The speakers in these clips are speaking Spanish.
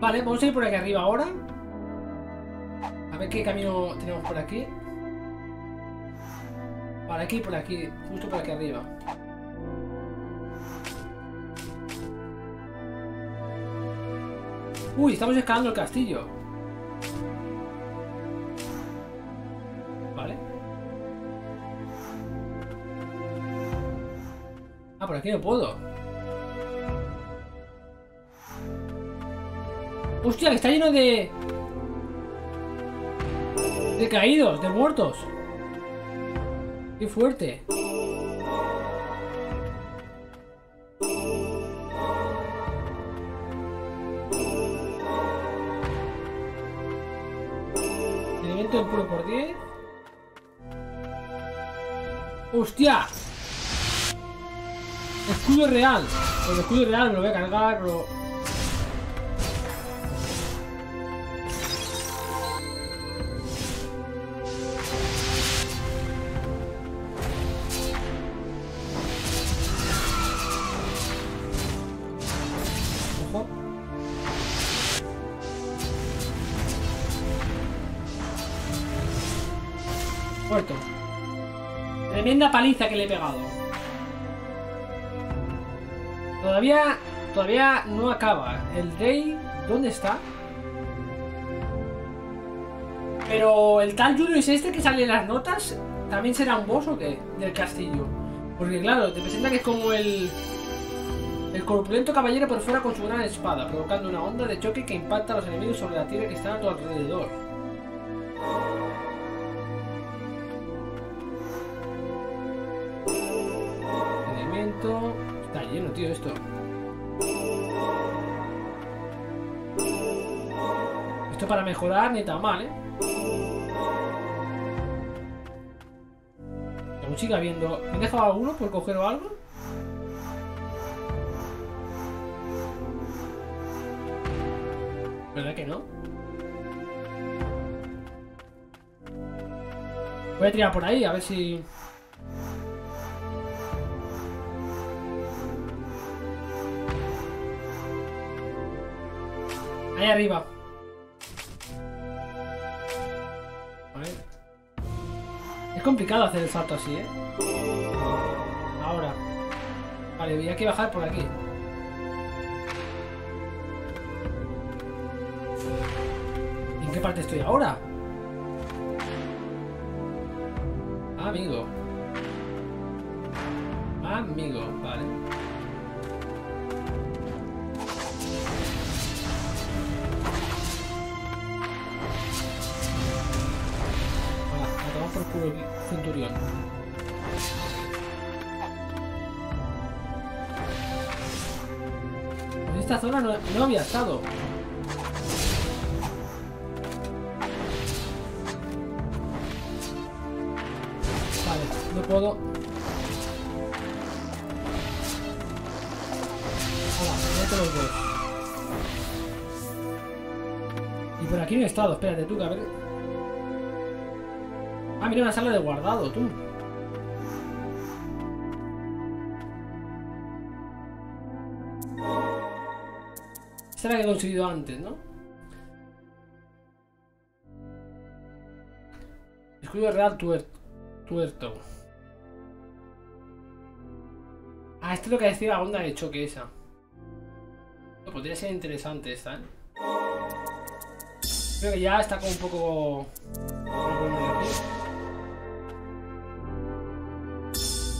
Vale, vamos a ir por aquí arriba ahora. A ver qué camino tenemos por aquí. Por aquí, por aquí. Justo por aquí arriba. Uy, estamos escalando el castillo. Vale. Ah, por aquí no puedo. Hostia, que está lleno de... de caídos, de muertos. Qué fuerte. Elemento puro por 10. ¡Hostia! Escudo real. El escudo real me lo voy a cargar. Muerto. Tremenda paliza que le he pegado. Todavía no acaba. El rey, ¿dónde está? Pero el tal Julius este que sale en las notas, ¿también será un boss o qué? Del castillo. Porque claro, te presenta que es como el corpulento caballero por fuera con su gran espada, provocando una onda de choque que impacta a los enemigos sobre la tierra que está a tu alrededor. Está lleno, tío, esto. Esto para mejorar ni tan mal, ¿eh? Aún sigue habiendo... ¿Me han dejado alguno por coger o algo? ¿Verdad que no? Voy a tirar por ahí, a ver si... Ahí arriba. Vale. Es complicado hacer el salto así, ¿eh? Ahora. Vale, voy a que bajar por aquí. ¿En qué parte estoy ahora? Amigo. Amigo, vale. Puro centurión. En esta zona no había estado. Vale, no puedo. Hola, meto los dos. Y por aquí no he estado, espérate tú que a ver. Ah, mira, una sala de guardado, tú. Esta es la que he conseguido antes, ¿no? Escudo real tuerto. Ah, esto es lo que decía la onda de choque esa. Podría ser interesante esta, ¿eh? Creo que ya está como un poco...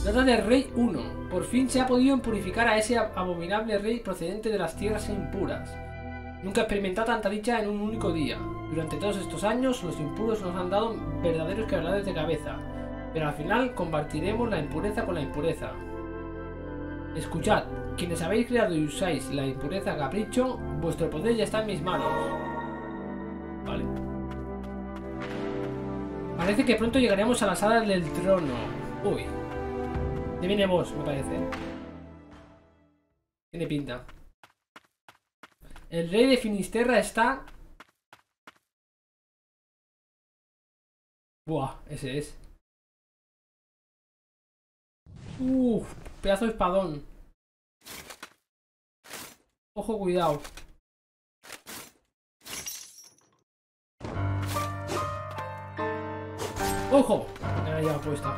Nota del Rey 1. Por fin se ha podido purificar a ese abominable rey procedente de las tierras impuras. Nunca experimentado tanta dicha en un único día. Durante todos estos años, los impuros nos han dado verdaderos quebraderos de cabeza. Pero al final combatiremos la impureza con la impureza. Escuchad, quienes habéis creado y usáis la impureza a capricho, vuestro poder ya está en mis manos. Vale. Parece que pronto llegaremos a la sala del trono. Uy. Ya viene boss, me parece. Tiene pinta. El rey de Finisterra está... Buah, ese es. Uff, pedazo de espadón. Ojo, cuidado. ¡Ojo! Ya puesta.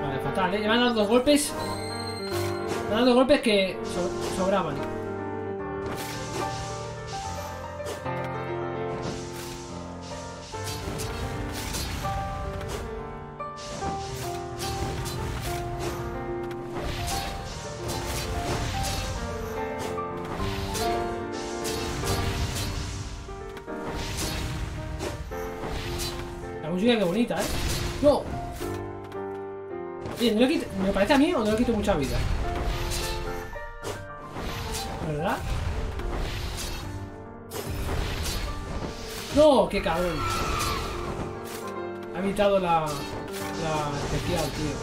Vale, fatal, ¿eh? Llevan los dos golpes. Llevan los dos golpes que sobraban. Qué bonita, ¿eh? ¡No! Oye, ¿no le quito? ¿Me parece a mí o no le quito mucha vida? ¿Verdad? ¡No! ¡Qué cabrón! Ha evitado la especial, tío.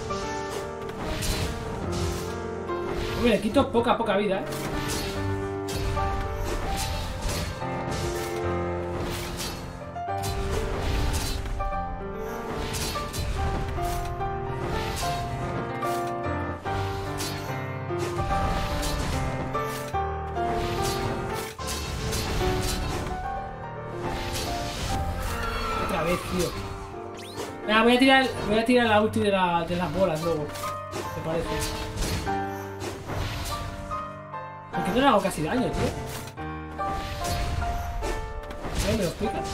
Hombre, le quito poca vida, ¿eh? Voy a tirar la ulti de las bolas luego, me parece. Porque no le hago casi daño, tío. ¿Me lo explicas?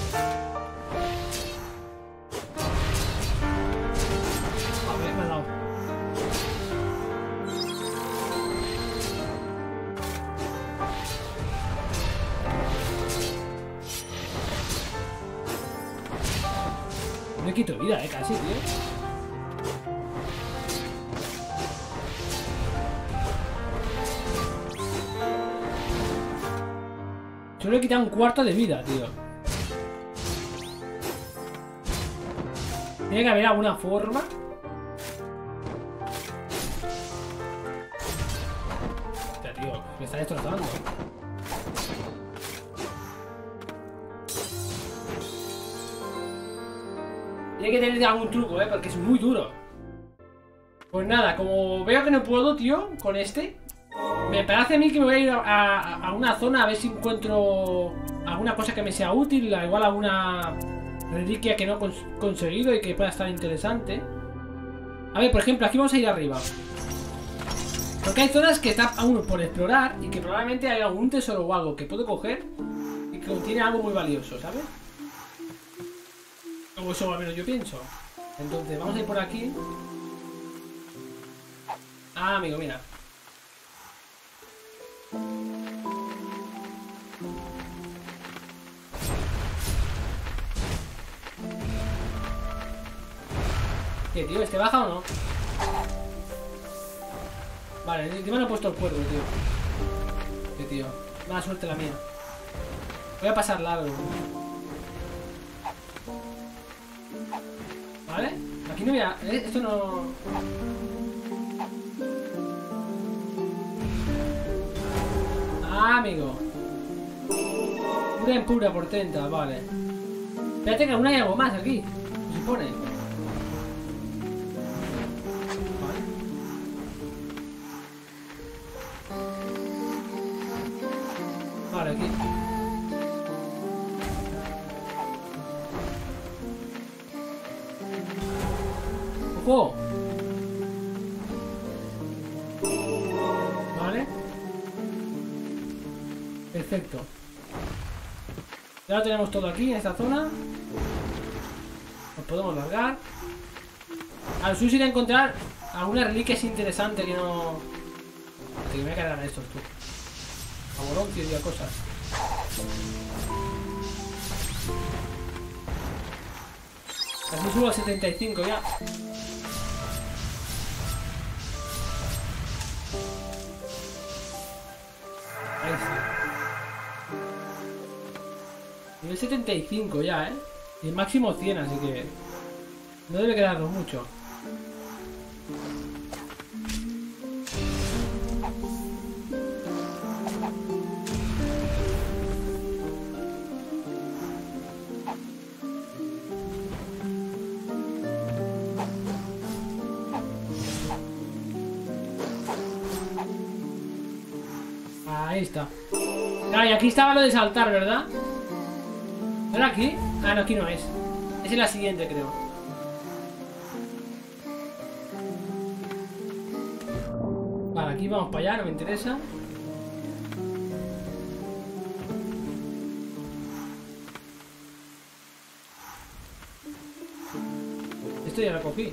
A ver, me ha dado. Me quito vida, casi, tío. Yo le he quitado un cuarto de vida, tío. Tiene que haber alguna forma. Hostia, tío, me está destrozando. Tiene que tener algún truco, porque es muy duro. Pues nada, como veo que no puedo, tío, con este... Me parece a mí que me voy a ir a una zona a ver si encuentro alguna cosa que me sea útil, igual alguna reliquia que no he conseguido y que pueda estar interesante. A ver, por ejemplo, aquí vamos a ir arriba. Porque hay zonas que están aún por explorar y que probablemente hay algún tesoro o algo que puedo coger y que contiene algo muy valioso, ¿sabes? O eso al menos yo pienso. Entonces, vamos a ir por aquí. Ah, amigo, mira. ¿Qué, tío? ¿Este baja o no? Vale, encima no he puesto el cuervo, tío. ¿Qué, tío? Mala suerte la mía. Voy a pasar largo. ¿Vale? Aquí no voy a... Esto no... Ah, amigo. Pura en pura portenta, vale. Espérate que aún hay algo más aquí, se supone. Vale. Vale, aquí. ¡Ojo! Perfecto. Ya lo tenemos todo aquí, en esta zona. Nos podemos largar. Al sur iré a encontrar alguna reliquia interesante que no... Que me voy a cargar estos, tú. A bolón, tío, y cosas. Así subo a 75 ya. Ahí está. Nivel 75 ya, Y el máximo 100, así que... No debe quedarnos mucho. Ahí está. Claro, y aquí estaba lo de saltar, ¿verdad? ¿No era aquí? Ah, no, aquí no es. Es en la siguiente, creo. Vale, aquí vamos para allá, no me interesa. Esto ya lo cogí.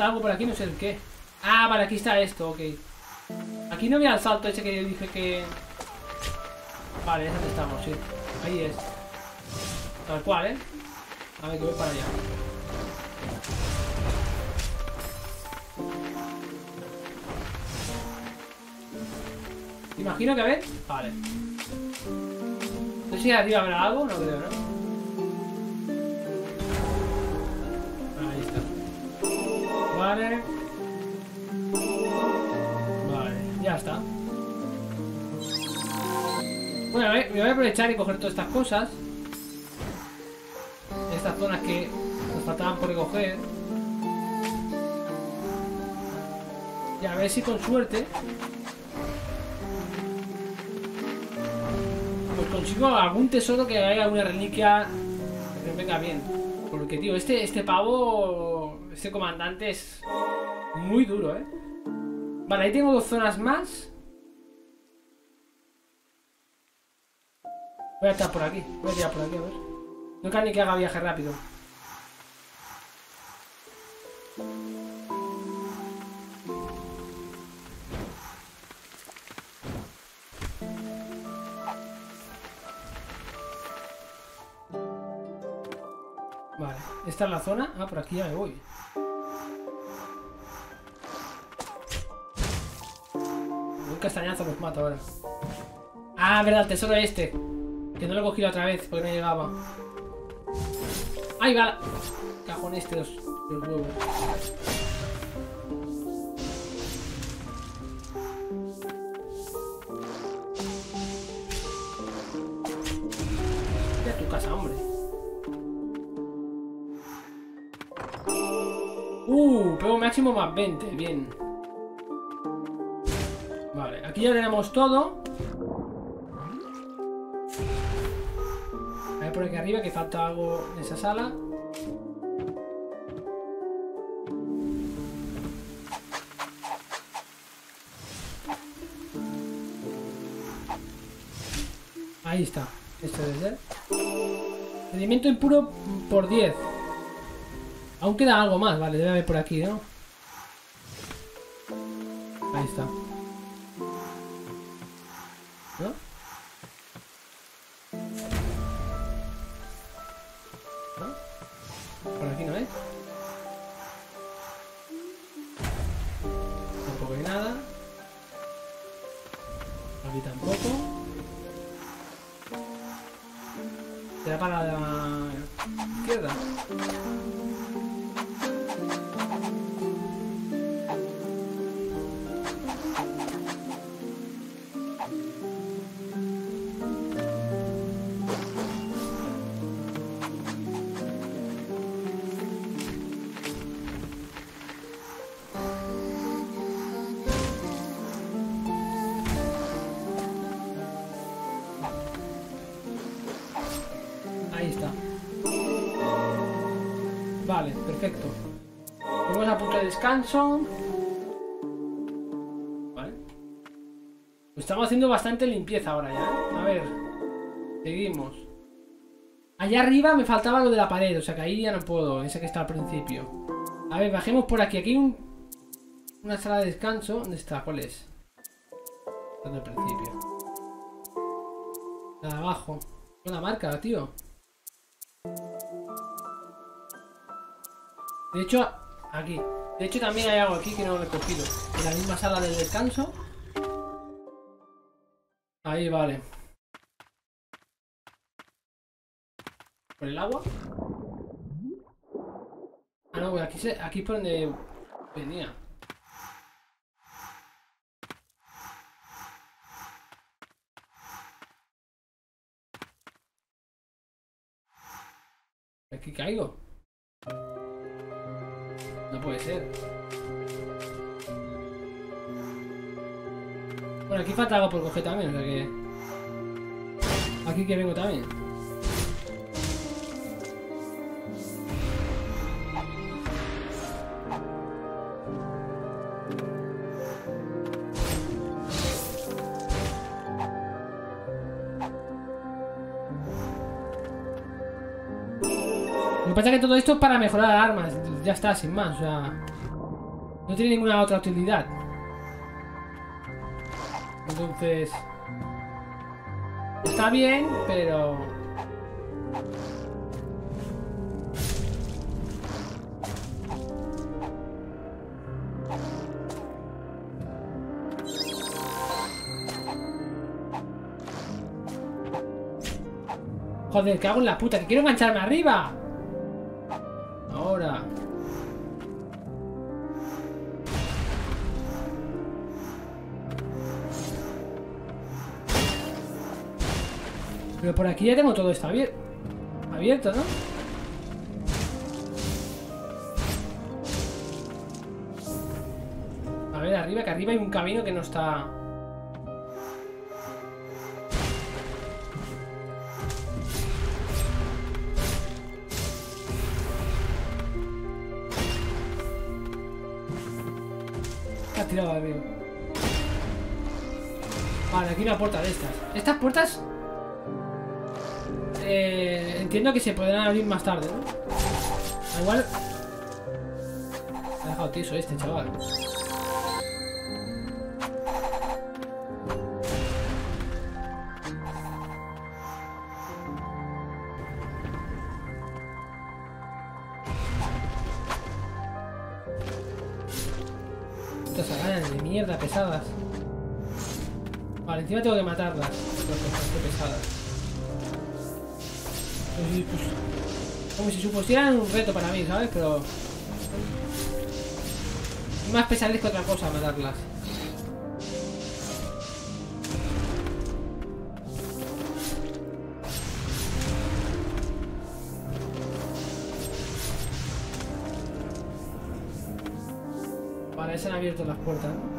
Algo por aquí, no sé el qué. Ah, vale, aquí está esto, ok. Aquí no había el salto ese que dije que... Vale, es donde estamos, sí. Ahí es. Tal cual, ¿eh? A ver, que voy para allá. Imagino que a ver... Vale. No sé si arriba habrá algo, no creo, ¿no? Vale. Vale, ya está. Bueno, a ver, me voy a aprovechar y coger todas estas cosas. Estas zonas que nos faltaban por recoger. Y a ver si con suerte... pues consigo algún tesoro que haya alguna reliquia que me venga bien. Porque, tío, este pavo... Este comandante es muy duro, ¿eh? Vale, ahí tengo dos zonas más. Voy a estar por aquí. Voy a tirar por aquí, a ver. No cae ni que haga viaje rápido. Vale, esta es la zona. Ah, por aquí ya me voy. Un castañazo los mato ahora. Ah, verdad, el tesoro este. Que no lo he cogido otra vez porque no llegaba. Ahí va. Cajón este, los huevos. Vete a tu casa, hombre. Pego máximo más 20, bien. Vale, aquí ya tenemos todo. A ver por aquí arriba que falta algo en esa sala. Ahí está, esto debe ser. Rendimiento impuro por 10. Aún queda algo más, vale, debe haber por aquí, ¿no? Ahí está. ¿No? ¿No? Por aquí no es. Tampoco hay nada. Aquí tampoco. ¿Será para la izquierda? Vale, perfecto. Vamos a punto de descanso. Vale. Pues estamos haciendo bastante limpieza ahora ya. A ver. Seguimos. Allá arriba me faltaba lo de la pared, o sea que ahí ya no puedo. Esa que está al principio. A ver, bajemos por aquí. Aquí hay una sala de descanso. ¿Dónde está? ¿Cuál es? Está en el principio. La de abajo. Buena marca, tío. De hecho, aquí. De hecho, también hay algo aquí que no lo he cogido. En la misma sala del descanso. Ahí, vale. ¿Por el agua? Ah, no, pues aquí es por donde venía. Aquí caigo. No puede ser. Bueno, aquí falta algo por coger también, o sea que... Aquí que vengo también. Lo que pasa es que todo esto es para mejorar armas, ya está, sin más, o sea... No tiene ninguna otra utilidad. Entonces... Está bien, pero... Joder, cago en la puta, que quiero engancharme arriba. Ahora. Pero por aquí ya tengo todo esto abierto, ¿no? A ver, arriba, que arriba hay un camino que no está... Está tirado arriba. Vale, aquí una puerta de estas. Estas puertas... entiendo que se podrán abrir más tarde, ¿no? Al igual... Me ha dejado tieso este, chaval. Estas ganas de mierda pesadas. Vale, encima tengo que matarlas. Qué pesadas. Pues, como si supusieran un reto para mí, ¿sabes? Pero... Más pesadez que otra cosa matarlas. Vale, se han abierto las puertas, ¿no?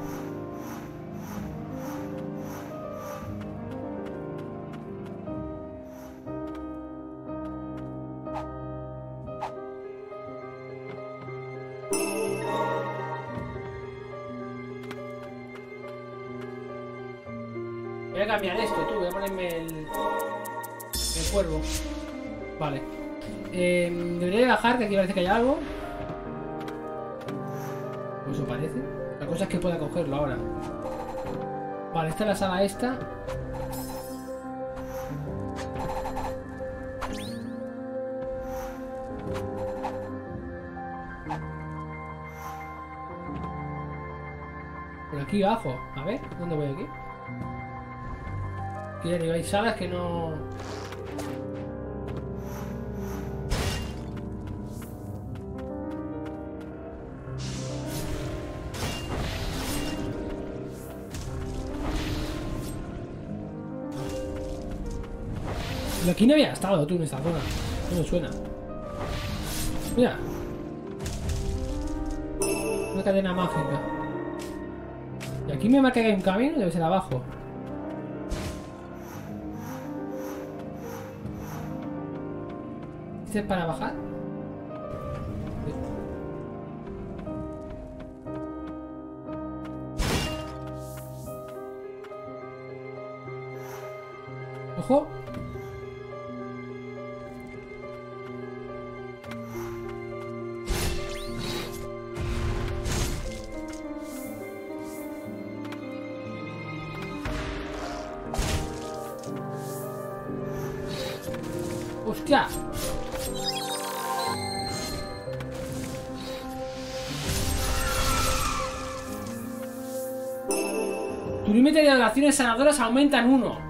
Voy a cambiar esto, tú, voy a ponerme el cuervo. Vale. Debería bajar, que aquí parece que hay algo. Pues eso parece. La cosa es que pueda cogerlo ahora. Vale, esta es la sala esta. Por aquí abajo. A ver, ¿dónde voy aquí? Y hay salas que no... Pero aquí no había estado tú en esta zona. No me suena. Mira. Una cadena mágica. Y aquí me marca que hay un camino, debe ser abajo. Para bajar. Ojo. Hostia. Tu límite de donaciones sanadoras aumenta en 1.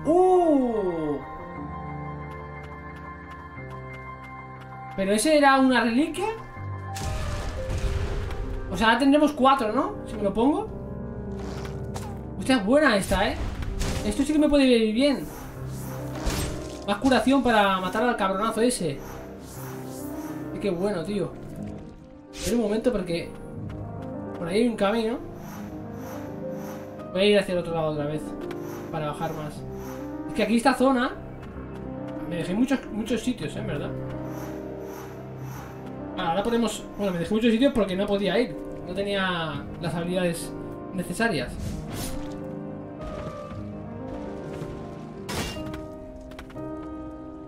¿Pero ese era una reliquia? O sea, ahora tendremos 4, ¿no? Si me lo pongo. Hostia, es buena esta, ¿eh? Esto sí que me puede venir bien. Más curación para matar al cabronazo ese. qué bueno, tío. Espera un momento porque por ahí hay un camino. Voy a ir hacia el otro lado otra vez para bajar más. Es que aquí esta zona me dejé muchos sitios, en verdad. Ahora podemos... Bueno, me dejé muchos sitios porque no podía ir. No tenía las habilidades necesarias.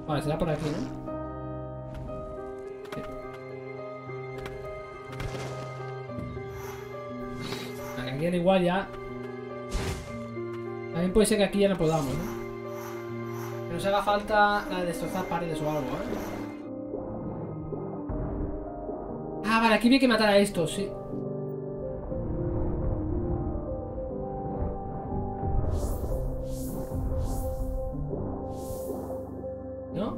Vale, será por aquí, ¿no? Sí. Aquí al igual ya... También puede ser que aquí ya no podamos, ¿no? Que nos haga falta la de destrozar paredes o algo, ¿eh? Ah, vale, aquí vi que matar a estos, sí. ¿No?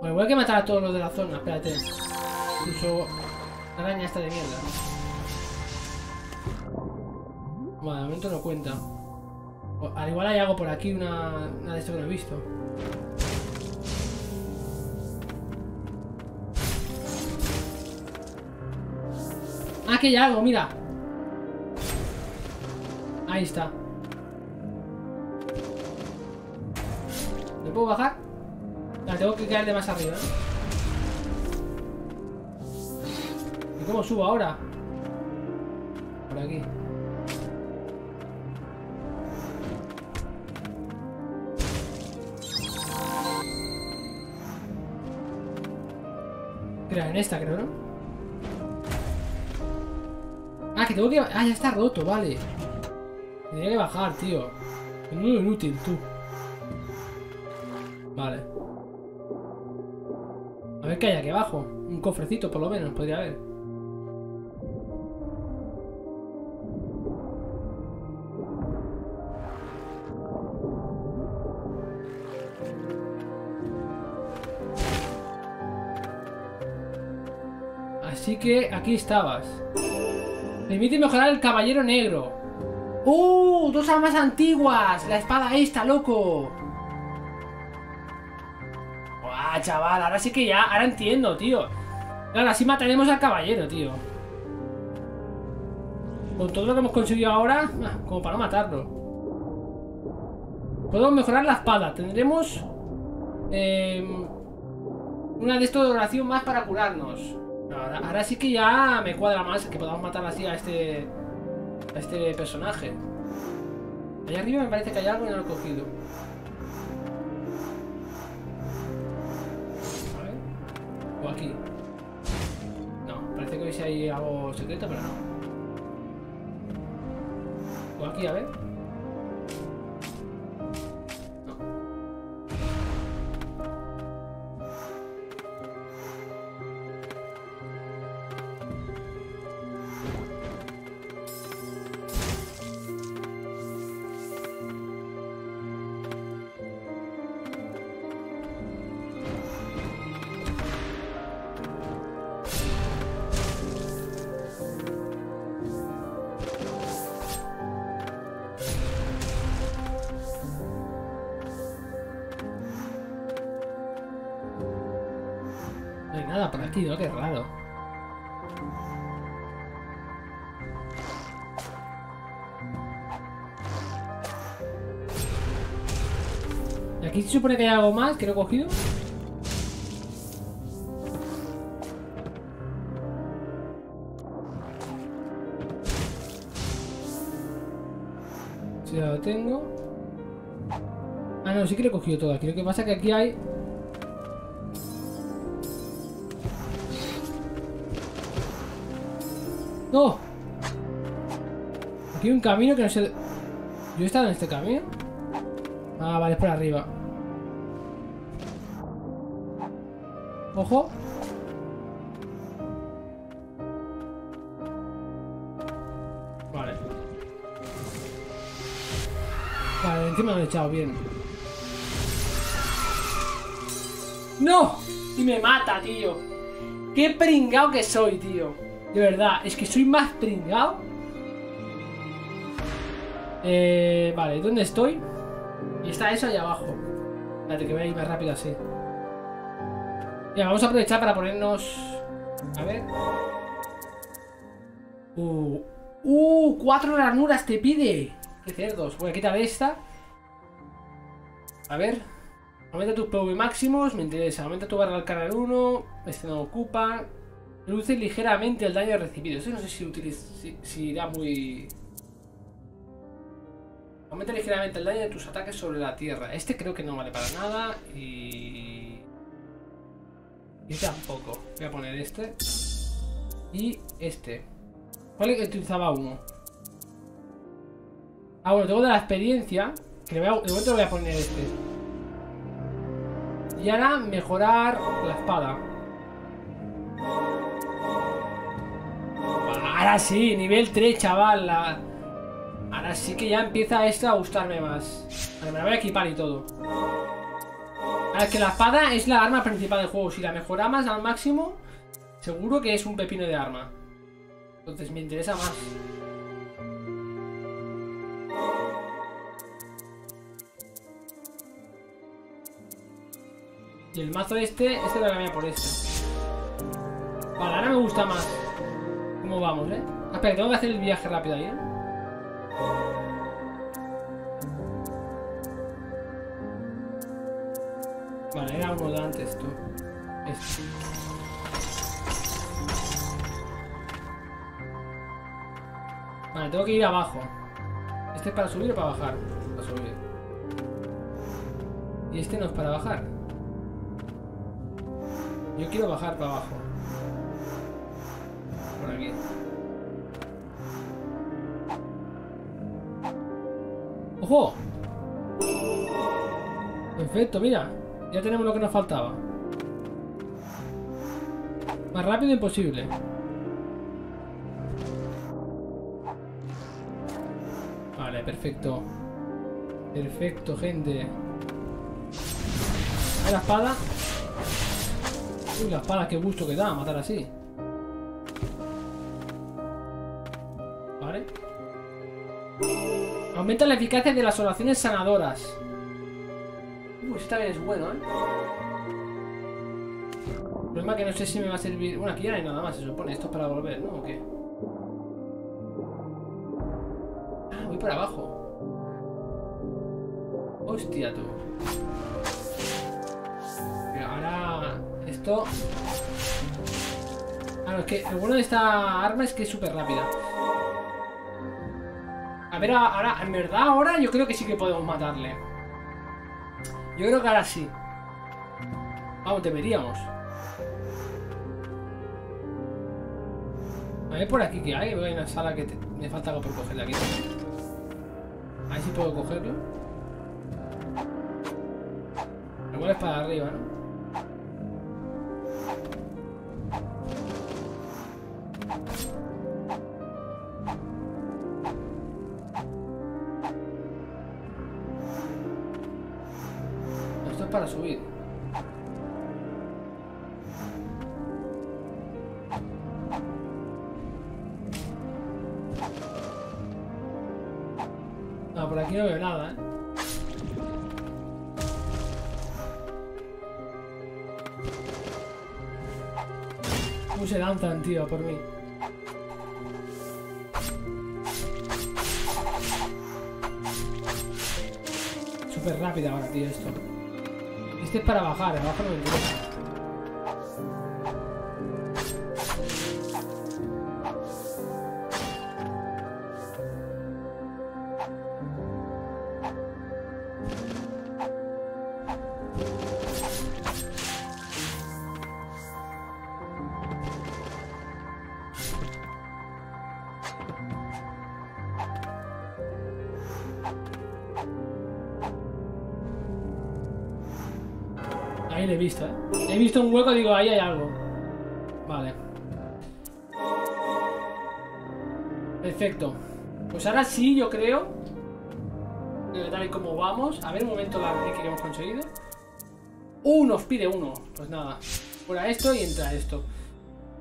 Bueno, voy a que matar a todos los de la zona, espérate. Incluso la araña esta de mierda. Vale, de momento no cuenta. Al igual hay algo por aquí, una de estas que no he visto. Ah, que ya hago, mira. Ahí está. ¿Me puedo bajar? La tengo que caer de más arriba, ¿eh? ¿Y cómo subo ahora? Por aquí. Creo, en esta creo, ¿no? Ah, que tengo que... Ah, ya está roto, vale. Tendría que bajar, tío. Es muy inútil, tú. Vale. A ver qué hay aquí abajo. Un cofrecito, por lo menos, podría haber. Así que aquí estabas. Permite mejorar el caballero negro. ¡Oh! Dos armas antiguas. La espada esta, loco. ¡Guau, chaval! Ahora sí que ya. Ahora entiendo, tío. Ahora sí mataremos al caballero, tío. Con todo lo que hemos conseguido ahora, como para no matarlo. Podemos mejorar la espada. Tendremos una de estas de oración más para curarnos. Ahora sí que ya me cuadra más que podamos matar así a este personaje. Allá arriba me parece que hay algo y no lo he cogido. A ver. O aquí. No, parece que hoy sí hay algo secreto, pero no. O aquí, a ver. Nada por aquí, ¿no? Qué raro. Aquí se supone que hay algo más que no he cogido. Sí, ya lo tengo. Ah, no, sí que lo he cogido todo aquí. Lo que pasa es que aquí hay... ¡No! Aquí hay un camino que no sé... ¿Yo he estado en este camino? Ah, vale, es por arriba. ¡Ojo! Vale. Vale, encima lo he echado bien. ¡No! Y me mata, tío. ¡Qué pringao que soy, tío! De verdad, es que soy más pringado. Vale, ¿dónde estoy? Y está eso allá abajo. Espérate, que voy a ir más rápido así. Mira, vamos a aprovechar para ponernos... A ver... 4 ranuras te pide. Qué cerdos. Bueno, quítale esta. A ver. Aumenta tus PV máximos. Me interesa. Aumenta tu barra al canal 1. Este no ocupa. Reduce ligeramente el daño recibido. Eso no sé si, irá muy... Aumenta ligeramente el daño de tus ataques sobre la tierra. Este creo que no vale para nada. Y tampoco. Voy a poner este. Y este. ¿Cuál es que utilizaba uno? Ah, bueno, tengo de la experiencia. Que le voy a, de momento le voy a poner este. Y ahora mejorar la espada. Ahora sí, nivel 3, chaval. Ahora sí que ya empieza esto a gustarme más. Vale, me la voy a equipar y todo. Ahora es que la espada es la arma principal del juego. Si la mejoramos al máximo, seguro que es un pepino de arma. Entonces me interesa más. Y el mazo este lo cambia por este. Vale, ahora me gusta más. ¿Cómo vamos, eh? Espera, tengo que hacer el viaje rápido ahí, ¿eh? Vale, era uno de antes, tú. Este. Vale, tengo que ir abajo. ¿Este es para subir o para bajar? Para subir. Y este no es para bajar. Yo quiero bajar para abajo. Por aquí. ¡Ojo! Perfecto, mira. Ya tenemos lo que nos faltaba. Más rápido imposible. Vale, perfecto. Perfecto, gente. Ahí la espada. Uy, la espada, qué gusto que da matar así. Vale. Aumenta la eficacia de las oraciones sanadoras. Uy, esta vez es bueno, ¿eh? El problema es que no sé si me va a servir. Bueno, aquí ya no hay nada más, se supone. Esto es para volver, ¿no? ¿O qué? Voy para abajo. Hostia, tú. Pero ahora... Esto... Ah, no, es que lo bueno de esta arma es que es súper rápida. A ver, ahora... En verdad, ahora yo creo que sí que podemos matarle. Yo creo que ahora sí. Vamos, deberíamos. A ver por aquí que hay. Hay una sala que me falta algo por cogerla aquí. A ver si puedo cogerlo. Igual es para arriba, ¿no? Esto es para subir. No, por aquí no veo nada, ¿eh? ¿Cómo se lanzan, tío? Por mí. Súper rápida ahora, tío, esto. Este es para bajar, abajo no me interesa. Ahí le he visto, ¿eh? He visto un hueco, digo, ahí hay algo. Vale. Perfecto. Pues ahora sí, yo creo. Tal y como vamos. A ver, un momento la que hemos conseguido. Nos pide uno. Pues nada. Fuera esto y entra esto.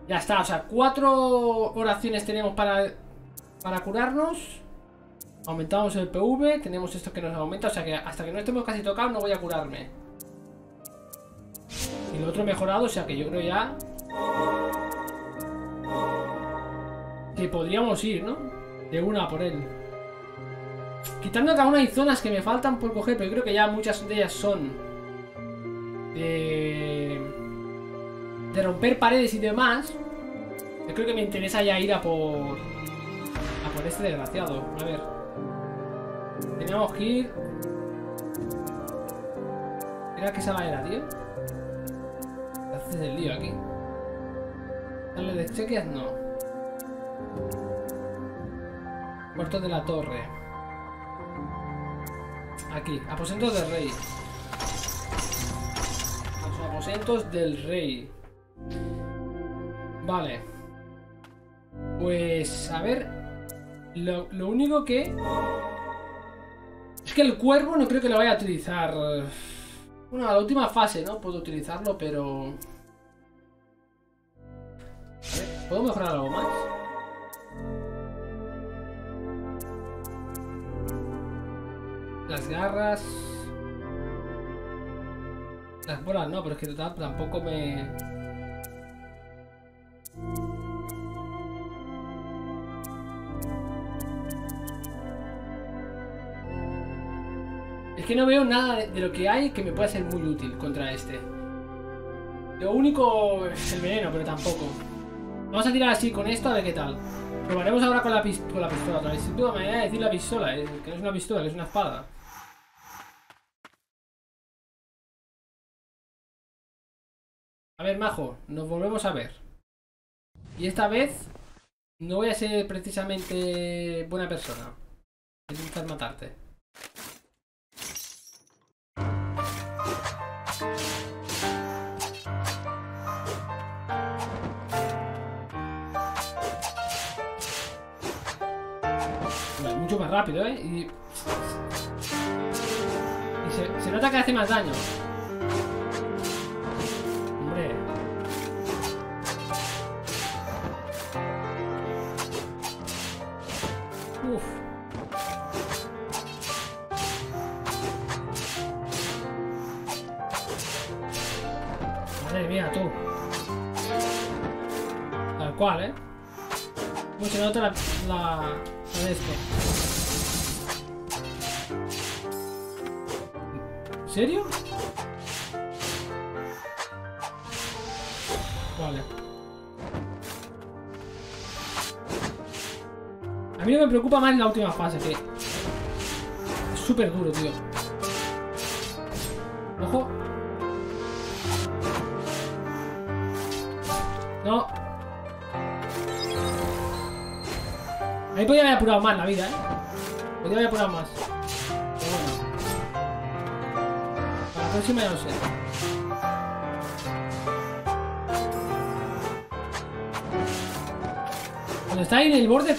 Ya está, o sea, 4 oraciones tenemos para curarnos. Aumentamos el PV. Tenemos esto que nos aumenta. O sea que hasta que no estemos casi tocados no voy a curarme. el otro mejorado, o sea que yo creo ya que podríamos ir, ¿no? De una por él. Quitando que aún hay zonas que me faltan por coger, pero yo creo que ya muchas de ellas son de romper paredes y demás. Yo creo que me interesa ya ir a por este desgraciado. A ver, teníamos que ir. Era que esa manera, tío. ¿Qué haces el lío aquí? ¿Darle de chequeas? No. Puerto de la torre. Aquí, aposentos del rey. Los aposentos del rey. Vale. Pues, a ver. Lo único que... es que el cuervo no creo que lo vaya a utilizar. Bueno, a la última fase, ¿no? Puedo utilizarlo, pero... a ver, ¿puedo mejorar algo más? Las garras... las bolas no, pero es que total tampoco me... es que no veo nada de lo que hay que me pueda ser muy útil contra este. Lo único es el veneno, pero tampoco. Vamos a tirar así con esto a ver qué tal. Probaremos ahora con la pistola otra vez. Sin duda, manera de decir la pistola, que no es una pistola, que es una espada. A ver, majo, nos volvemos a ver. Y esta vez no voy a ser precisamente buena persona. Voy a intentar matarte. Más rápido, ¿eh? Y se nota que hace más daño. Hombre. Uf. Madre mía, tú. Tal cual, ¿eh? Mucho se nota la de esto. ¿En serio? Vale. A mí no me preocupa más en la última fase, que es súper duro, tío. Ojo. No. Ahí podría haber apurado más la vida, ¿eh? Podría haber apurado más. Próxima ya lo sé. Cuando está ahí en el borde,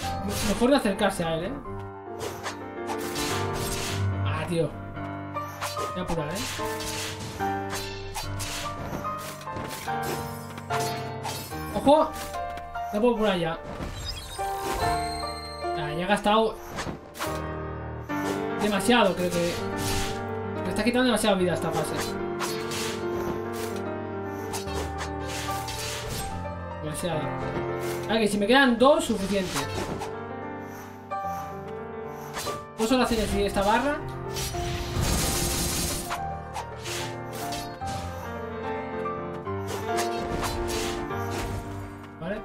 mejor de acercarse a él, ¿eh? Ah, tío. Voy a apurar, ¿eh? ¡Ojo! No puedo apurar ya. Ah, ya he gastado... demasiado, creo que... me está quitando demasiada vida esta fase. Demasiada. Ah, que si me quedan dos, suficiente. ¿Puedo solo hacer así esta barra? Vale.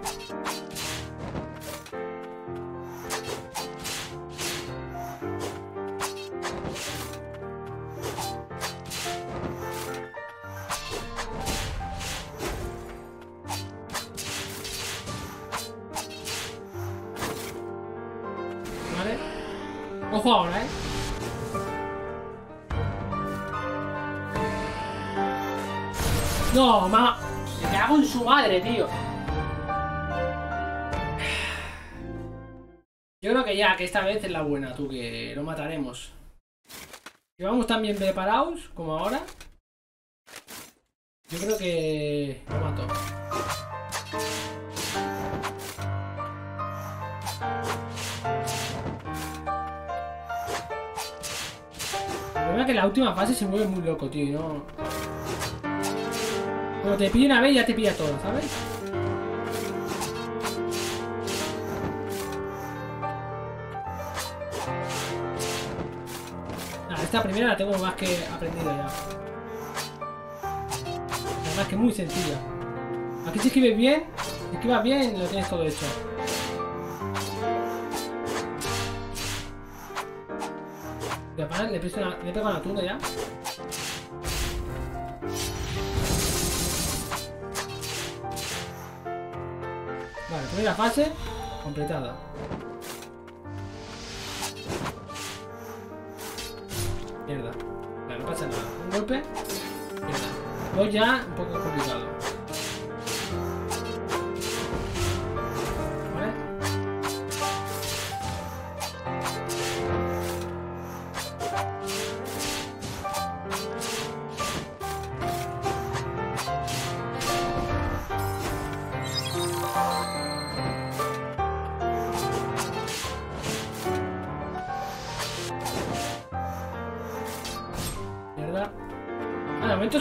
Ojo ahora, ¿eh? No, mamá. Me cago en su madre, tío. Yo creo que ya, que esta vez es la buena, tú, que lo mataremos. Llevamos tan bien preparados como ahora. Yo creo que lo mato. El problema es que la última fase se mueve muy loco, tío, y no... Pero te pide una vez y ya te pilla todo, ¿sabes? Nah, esta primera la tengo más que aprendida ya. Además que es muy sencilla. Aquí si escribes bien, si escribas bien, lo tienes todo hecho. Le pego una turno ya. Vale, primera fase completada. Mierda. Vale, no pasa nada. Un golpe. Mierda. Luego ya un poco complicado.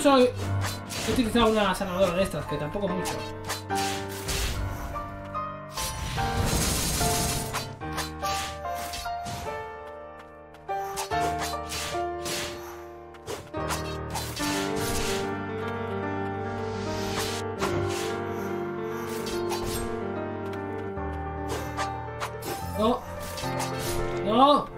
Solo he utilizado una sanadora de estas, que tampoco mucho. No. No.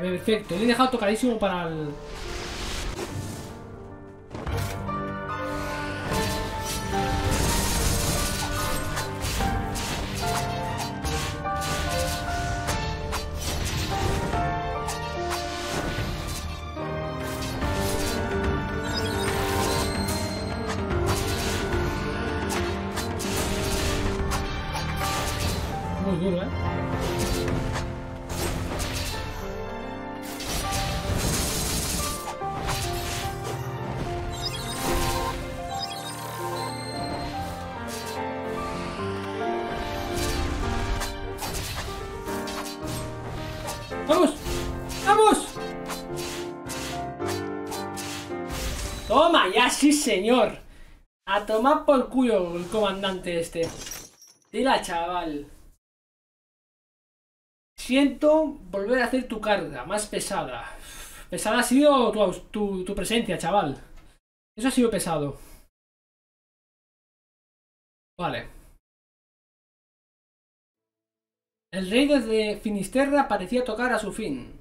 Perfecto, le he dejado tocadísimo para el... Muy duro, ¿eh? ¡Toma! ¡Ya sí, señor! A tomar por culo el comandante este. Tira, chaval. Siento volver a hacer tu carga más pesada. Pesada ha sido tu presencia, chaval. Eso ha sido pesado. Vale. El rey desde Finisterra parecía tocar a su fin.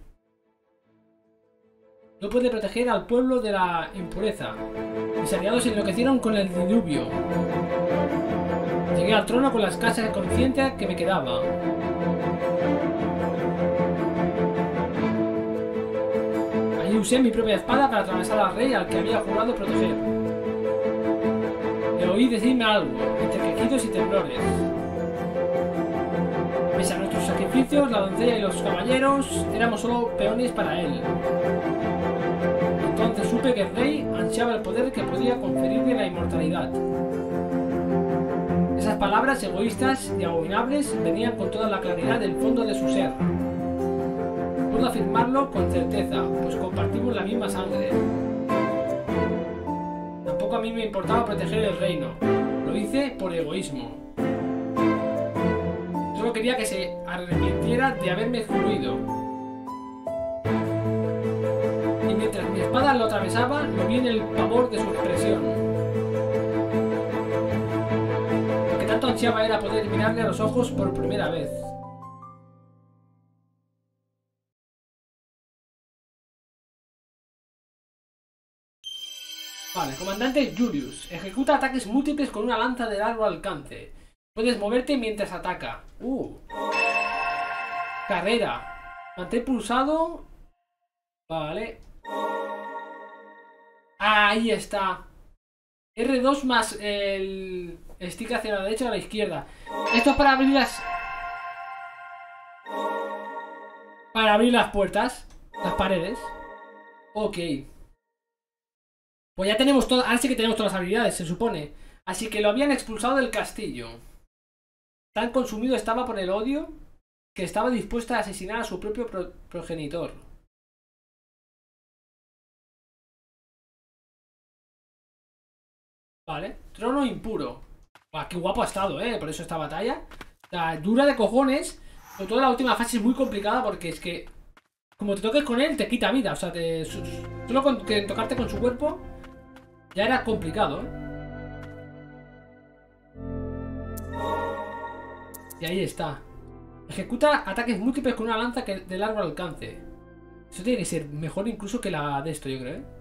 No puede proteger al pueblo de la impureza. Mis aliados se enloquecieron con el diluvio. Llegué al trono con las casas de conciencia que me quedaba. Allí usé mi propia espada para atravesar al rey al que había jurado proteger. Le oí decirme algo, entre quejidos y temblores. Pese a nuestros sacrificios, la doncella y los caballeros éramos solo peones para él. Entonces supe que el rey ansiaba el poder que podía conferirle la inmortalidad. Esas palabras egoístas y abominables venían con toda la claridad del fondo de su ser. Puedo afirmarlo con certeza, pues compartimos la misma sangre. Tampoco a mí me importaba proteger el reino, lo hice por egoísmo. Solo quería que se arrepintiera de haberme excluido. Mientras mi espada lo atravesaba, lo vi en el pavor de su expresión. Lo que tanto ansiaba era poder mirarle a los ojos por primera vez. Vale, comandante Julius. Ejecuta ataques múltiples con una lanza de largo alcance. Puedes moverte mientras ataca. Carrera. Mantén pulsado. Vale. Ahí está. R2 más el stick hacia la derecha o a la izquierda. Esto es para abrir las... para abrir las puertas, las paredes. Ok. Pues ya tenemos todo, ahora sí que tenemos todas las habilidades, se supone. Así que lo habían expulsado del castillo. Tan consumido estaba por el odio que estaba dispuesta a asesinar a su propio progenitor. Vale, trono impuro. Buah, qué guapo ha estado, por eso esta batalla. O sea, dura de cojones. Sobre todo la última fase es muy complicada porque es que como te toques con él te quita vida. O sea, solo con que tocarte con su cuerpo ya era complicado, Y ahí está. Ejecuta ataques múltiples con una lanza de largo alcance. Eso tiene que ser mejor incluso que la de esto, yo creo,